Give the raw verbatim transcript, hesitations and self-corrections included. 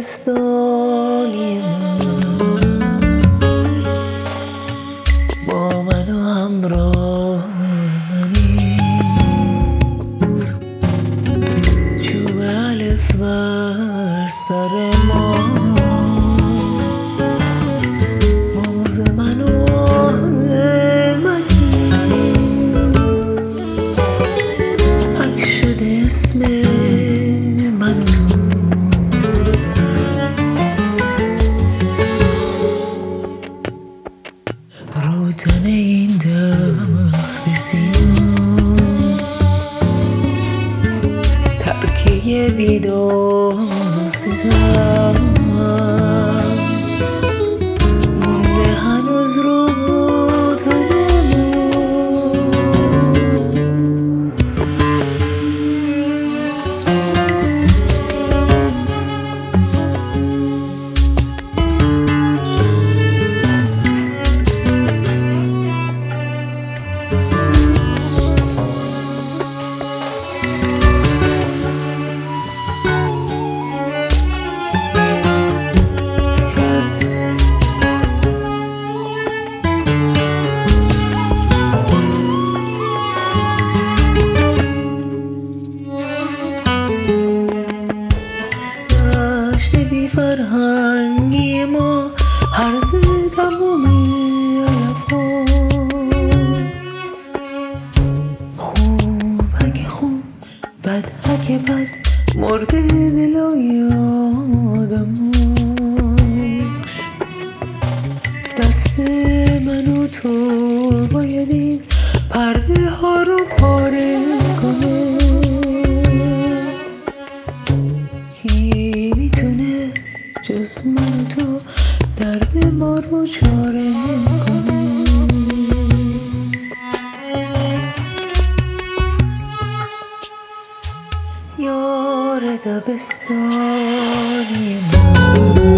دبستانی با من و همراه منی، چوب الف بر سر ما، موز من و همگی حک شده اسم من و روتن این درخت سیون، ترکیه بیدون ستم، مونده هنوز رو تنمون. فرهنگی ما هرز تمامی علفا، خوب اگه خوب، بد اگه بد، مرده دلای آدماش. دست من و تو باید این پرده ها رو پاره کنه. کی میتونه جز من و تو درد ما رو چاره کنه؟ یار دبستانی ما.